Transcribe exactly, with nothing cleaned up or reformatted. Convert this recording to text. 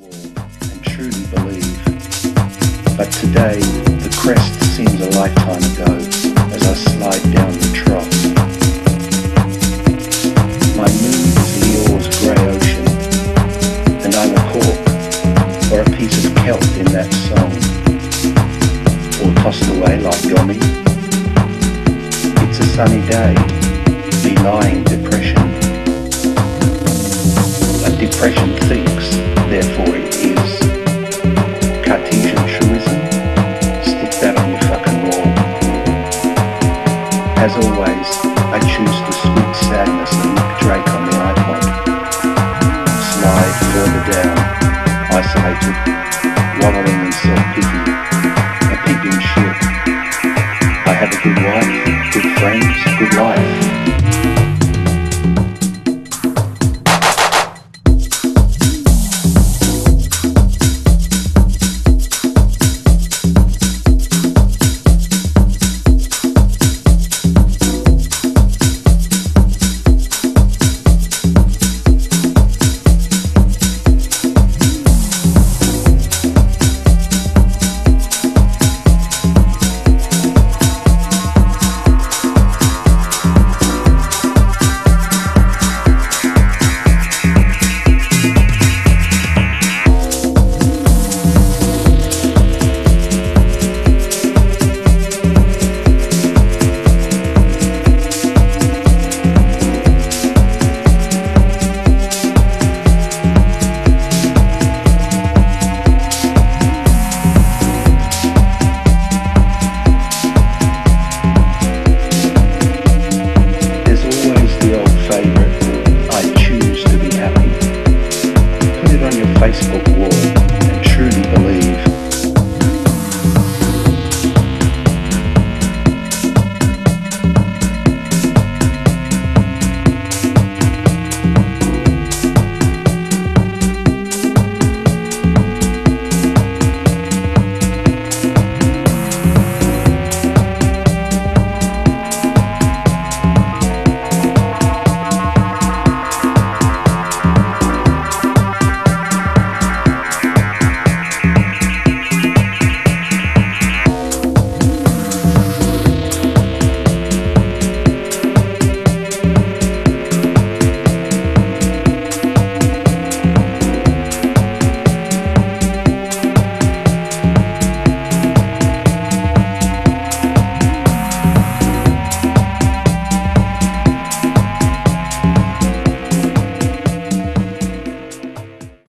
And truly believe. But today, the crest seems a lifetime ago as I slide down the trough. My moon is Leor's grey ocean, and I'm a cork, or a piece of kelp in that song, or tossed away like Yomi. It's a sunny day, belying depression. A depression thinks, therefore it is.